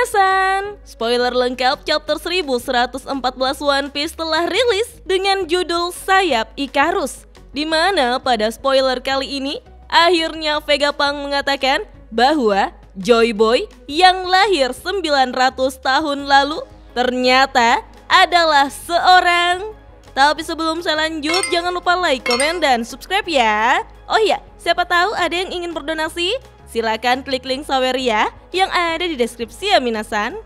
penasaran? Spoiler lengkap chapter 1114 One Piece telah rilis dengan judul Sayap Ikarus, di mana pada spoiler kali ini akhirnya Vegapunk mengatakan bahwa Joy Boy yang lahir 900 tahun lalu ternyata adalah seorang. Tapi sebelum saya lanjut, jangan lupa like, komen, dan subscribe ya. Oh iya, siapa tahu ada yang ingin berdonasi? Silakan klik link Saweria yang ada di deskripsi ya minasan.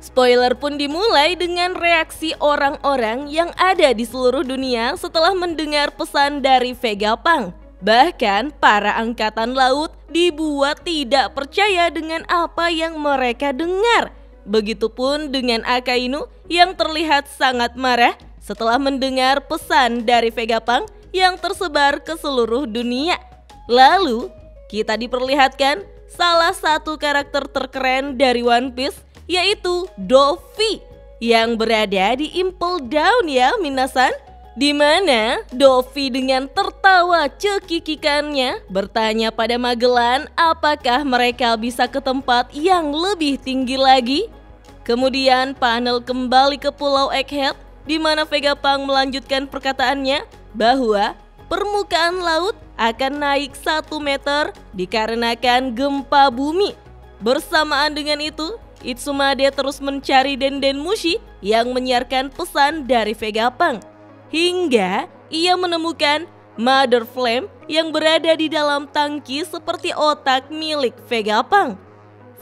Spoiler pun dimulai dengan reaksi orang-orang yang ada di seluruh dunia setelah mendengar pesan dari Vegapunk. Bahkan para angkatan laut dibuat tidak percaya dengan apa yang mereka dengar. Begitupun dengan Akainu yang terlihat sangat marah setelah mendengar pesan dari Vegapunk yang tersebar ke seluruh dunia. Lalu kita diperlihatkan salah satu karakter terkeren dari One Piece, yaitu Dofy yang berada di Impel Down ya minasan, dimana Dofy dengan tertawa cekikikannya bertanya pada Magelan apakah mereka bisa ke tempat yang lebih tinggi lagi. Kemudian panel kembali ke Pulau Egghead, di mana Vegapunk melanjutkan perkataannya bahwa permukaan laut akan naik 1 meter dikarenakan gempa bumi. Bersamaan dengan itu, Itsumade terus mencari Denden Mushi yang menyiarkan pesan dari Vegapunk, hingga ia menemukan Mother Flame yang berada di dalam tangki seperti otak milik Vegapunk.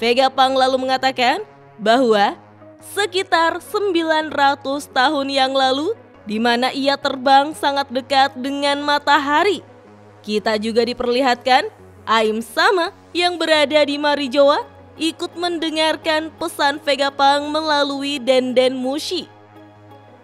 Vegapunk lalu mengatakan bahwa sekitar 900 tahun yang lalu, di mana ia terbang sangat dekat dengan matahari. Kita juga diperlihatkan Im sama yang berada di Marijoa ikut mendengarkan pesan Vegapunk melalui Denden Mushi.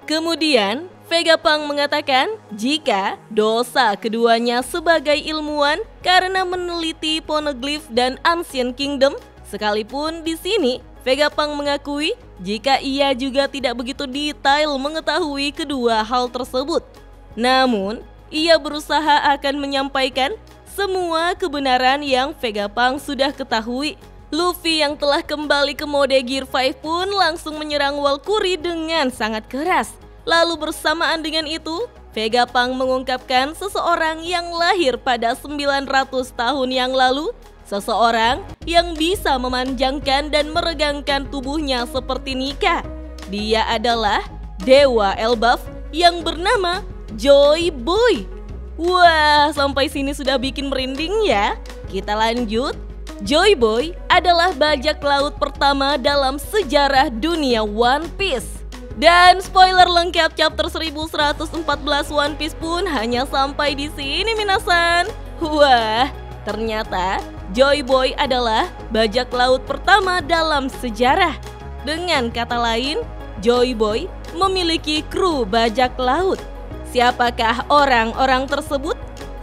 Kemudian Vegapunk mengatakan jika dosa keduanya sebagai ilmuwan karena meneliti Poneglyph dan Ancient Kingdom. Sekalipun di sini Vegapunk mengakui jika ia juga tidak begitu detail mengetahui kedua hal tersebut. Namun ia berusaha akan menyampaikan semua kebenaran yang Vegapunk sudah ketahui. Luffy yang telah kembali ke mode Gear 5 pun langsung menyerang Walkuri dengan sangat keras. Lalu bersamaan dengan itu, Vegapunk mengungkapkan seseorang yang lahir pada 900 tahun yang lalu, seseorang yang bisa memanjangkan dan meregangkan tubuhnya seperti Nika. Dia adalah Dewa Elbaf yang bernama Joy Boy. Wah, sampai sini sudah bikin merinding ya. Kita lanjut. Joy Boy adalah bajak laut pertama dalam sejarah dunia One Piece. Dan spoiler lengkap chapter 1114 One Piece pun hanya sampai di sini minasan. Wah, ternyata Joy Boy adalah bajak laut pertama dalam sejarah. Dengan kata lain, Joy Boy memiliki kru bajak laut. Siapakah orang-orang tersebut?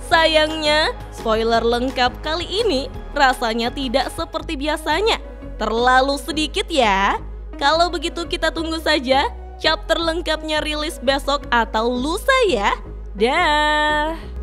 Sayangnya, spoiler lengkap kali ini rasanya tidak seperti biasanya. Terlalu sedikit ya. Kalau begitu kita tunggu saja chapter lengkapnya rilis besok atau lusa ya. Dah.